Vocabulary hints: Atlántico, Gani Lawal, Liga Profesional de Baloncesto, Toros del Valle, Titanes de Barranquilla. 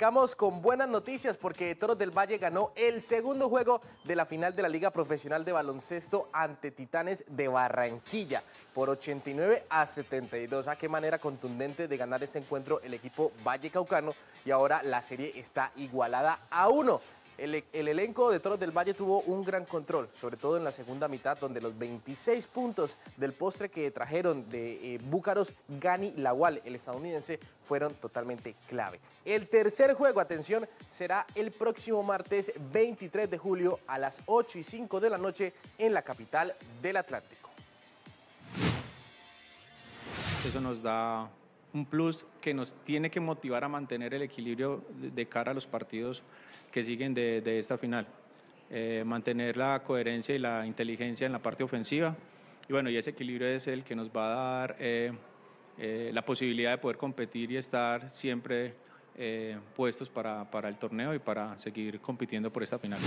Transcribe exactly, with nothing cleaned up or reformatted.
Arrancamos con buenas noticias porque Toros del Valle ganó el segundo juego de la final de la Liga Profesional de Baloncesto ante Titanes de Barranquilla por ochenta y nueve a setenta y dos. A qué manera contundente de ganar ese encuentro el equipo vallecaucano, y ahora la serie está igualada a uno. El, el elenco de Toros del Valle tuvo un gran control, sobre todo en la segunda mitad, donde los veintiséis puntos del postre que trajeron de eh, Búcaros Gani Lawal, el estadounidense, fueron totalmente clave. El tercer juego, atención, será el próximo martes veintitrés de julio a las ocho y cinco de la noche en la capital del Atlántico. Eso nos da un plus que nos tiene que motivar a mantener el equilibrio de cara a los partidos que siguen de, de esta final. Eh, mantener la coherencia y la inteligencia en la parte ofensiva. Y bueno, y ese equilibrio es el que nos va a dar eh, eh, la posibilidad de poder competir y estar siempre eh, puestos para, para el torneo y para seguir compitiendo por esta final.